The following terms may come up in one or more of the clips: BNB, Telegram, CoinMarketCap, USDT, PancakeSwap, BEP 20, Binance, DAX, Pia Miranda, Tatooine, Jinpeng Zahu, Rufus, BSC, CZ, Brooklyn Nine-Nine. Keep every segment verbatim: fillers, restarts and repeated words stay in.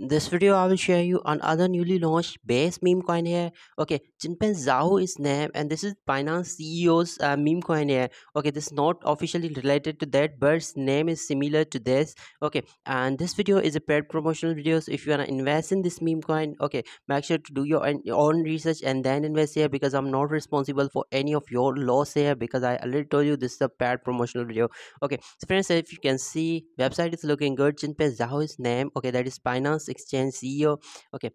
In this video, I will share you another newly launched base meme coin here. Okay, Jinpeng Zahu is name, and this is Binance C E O's uh, meme coin here. Okay, this is not officially related to that, but its name is similar to this. Okay, and this video is a paid promotional video. So if you wanna invest in this meme coin, okay, make sure to do your own research and then invest here, because I'm not responsible for any of your loss here, because I already told you this is a paid promotional video. Okay, so friends, if you can see, website is looking good. Jinpeng Zahu's name. Okay, that is Binance Exchange C E O. Okay,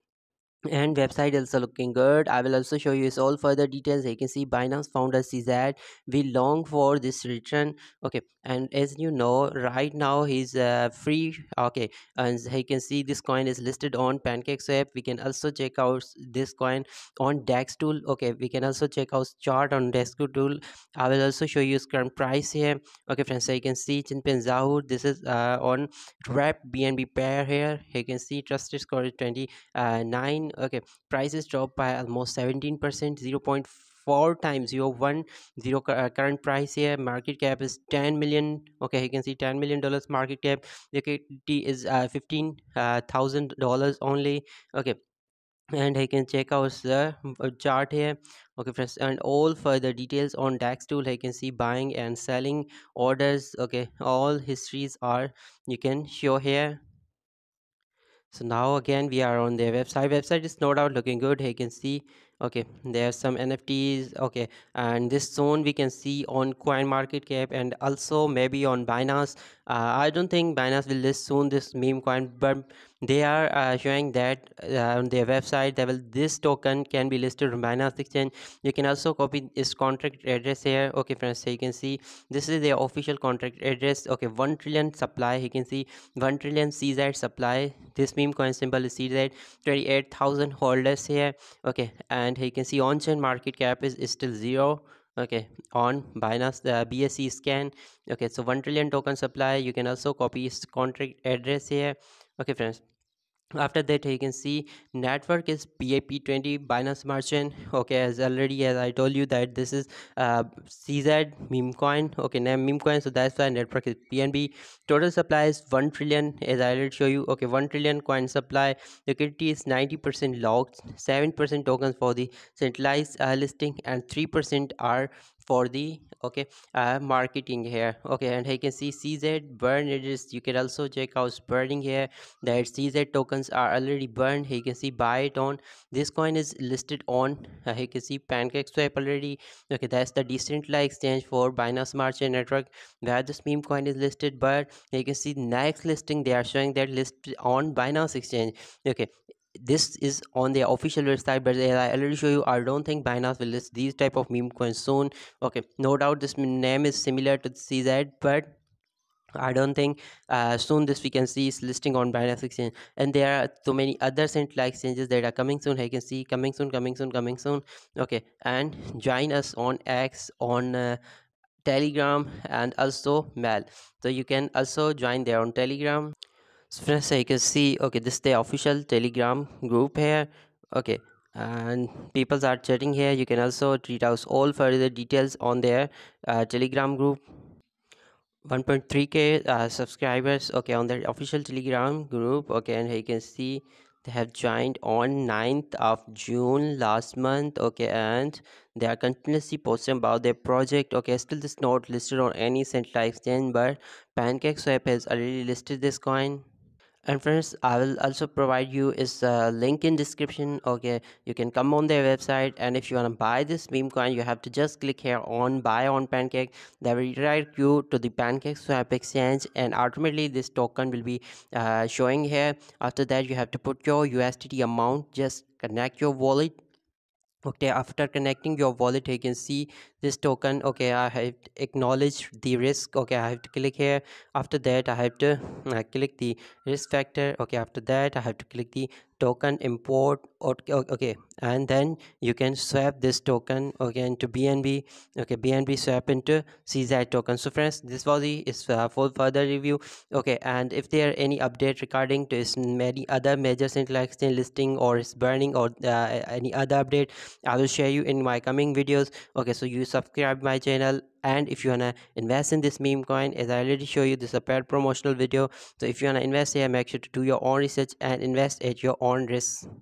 and website also looking good. I will also show you all further details. You can see Binance founder C Z, we long for this return. Okay, and as you know, right now he's uh, free. Okay, and you can see this coin is listed on PancakeSwap. We can also check out this coin on DEX Tool. Okay, we can also check out chart on DEX Tool. I will also show you current price here. Okay, friends, so you can see Jinpeng Zahu. This is uh, on wrap B N B pair here. You can see trusted score is twenty-nine. Okay, prices dropped by almost seventeen percent, zero point four times zero point one zero uh, current price here. Market cap is ten million. Okay, you can see ten million dollars market cap. The liquidity is uh, fifteen thousand uh, dollars only. Okay, and I can check out the chart here. Okay, friends, and all further details on DAX Tool. I can see buying and selling orders. Okay, all histories are you can show here. So now again we are on their website. Website is no doubt looking good. You can see, okay, there are some N F Ts. Okay, and this soon we can see on CoinMarketCap and also maybe on Binance. uh, I don't think Binance will list soon this meme coin, but they are uh, showing that uh, on their website they will, this token can be listed on Binance exchange. You can also copy its contract address here. Okay, friends, so you can see this is their official contract address. Okay, one trillion supply. You can see one trillion C Z supply. This meme coin symbol is C Z, twenty-eight thousand holders here. Okay, and And you can see on-chain market cap is, is still zero. Okay, on Binance the uh, B S C scan. Okay, so one trillion token supply. You can also copy its contract address here. Okay, friends, after that you can see network is B E P twenty Binance merchant. Okay, as already as I told you that this is uh, C Z meme coin. Okay, name meme coin, so that's why network is B N B. Total supply is one trillion, as I will show you. Okay, one trillion coin supply. Liquidity is ninety percent locked, seven percent tokens for the centralized uh, listing, and three percent are for the okay uh, marketing here. Okay, and you can see C Z burn address. You can also check out burning here that C Z tokens are already burned. You can see buy it on, this coin is listed on uh, you can see PancakeSwap already. Okay, that's the decentralized exchange for Binance Smart Chain Network where this meme coin is listed, but you can see next listing they are showing that list on Binance exchange. Okay, this is on their official website, but as I already show you, I don't think Binance will list these type of meme coins soon. Okay, no doubt this name is similar to C Z, but I don't think uh, soon this we can see is listing on Binance exchange. And there are so many other centralized exchanges that are coming soon. I can see coming soon, coming soon, coming soon. Okay, and join us on X, on uh, Telegram, and also Mail. So you can also join there on Telegram. So friends, you can see, okay, this is the official Telegram group here. Okay, and people are chatting here. You can also read out all further details on their uh, Telegram group. one point three K uh, subscribers, okay, on their official Telegram group. Okay, and you can see they have joined on ninth of June last month. Okay, and they are continuously posting about their project. Okay, still this not listed on any centralized exchange, but PancakeSwap has already listed this coin. And friends, I will also provide you is a link in description. Okay, you can come on their website, and if you want to buy this meme coin, you have to just click here on buy on Pancake. They will redirect you to the PancakeSwap exchange, and ultimately this token will be uh, showing here. After that, you have to put your U S D T amount, just connect your wallet. Okay, after connecting your wallet, you can see this token. Okay, I have acknowledged the risk. Okay, I have to click here. After that, I have to uh, click the risk factor. Okay, after that, I have to click the token import. Okay, and then you can swap this token okay into B N B. Okay, B N B swap into C Z token. So friends, this was the is uh, full further review. Okay, and if there are any update regarding to its many other major centralized exchange listing or its burning or uh, any other update, I will share you in my coming videos. Okay, so you subscribe my channel. And if you wanna invest in this meme coin, as I already show you, this is a paid promotional video. So if you wanna invest here, make sure to do your own research and invest at your own risk.